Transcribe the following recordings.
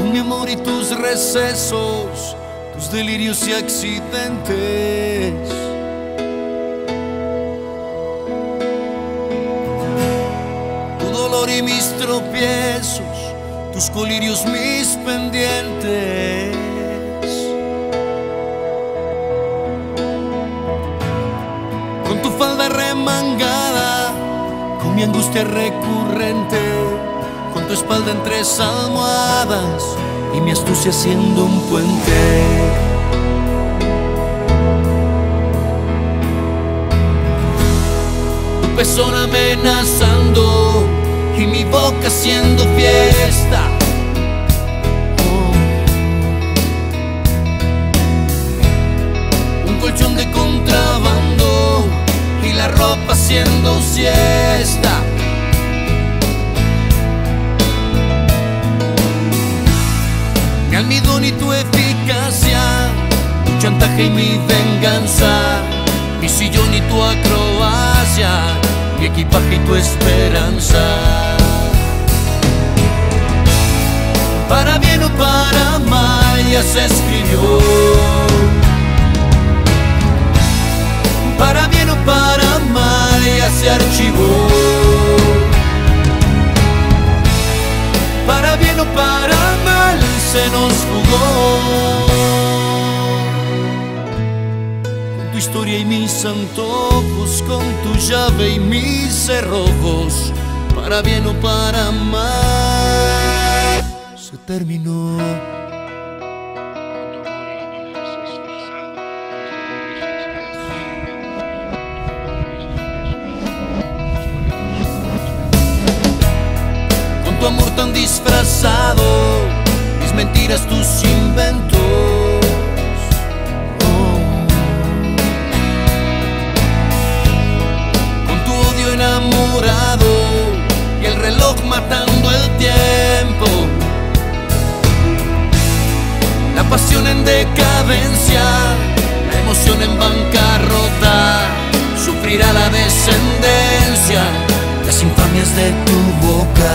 con mi amor y tus recesos, tus delirios y accidentes. Tu dolor y mis tropiezos, tus colirios, mis pendientes. Con tu falda remangada, con mi angustia recurrente, con tu espalda entre almohadas y mi astucia siendo un puente. Tu pezón amenazando y mi boca haciendo fiesta. Un colchón de contrabando y la ropa haciendo siesta. Mi almidón y tu eficacia, tu chantaje y mi venganza, mi sillón y tu acrobacia, mi equipaje y tu esperanza. Para bien o para mal ya se escribió. Para bien o para mal ya se archivó. Para bien o para mal se nos jugó. Con tu historia y mis antojos, con tu llave y mis cerrojos, para bien o para mal se terminó. Con tu amor tan disfrazado, mentiras, tus inventos. Con tu odio enamorado y el reloj matando el tiempo. La pasión en decadencia, la emoción en bancarrota. Sufrirá la descendencia las infamias de tu boca.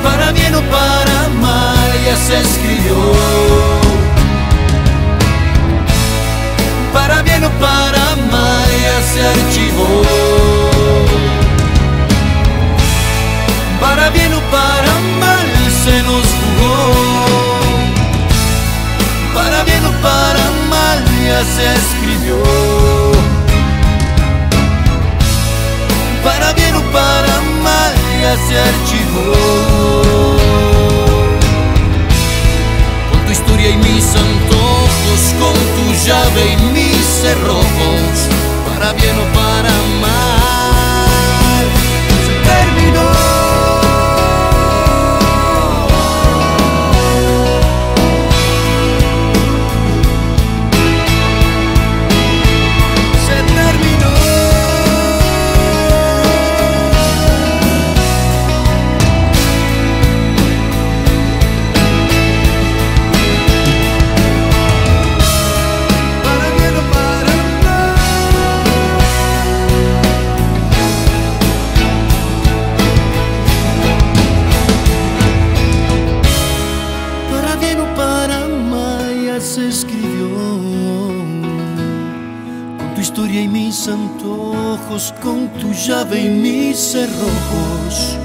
Para bien o para mal ya se escribió. Para bien o para mal ya se archivó. Para bien o para mal se nos jugó. Para bien o para mal ya se escribió. Para bien o para mal ya se archivó. Con tu historia y mis antojos, con tu llave y mis cerrojos, para bien o para mal se terminó. Con tu historia y mis antojos, con tu llave y mis cerrojos.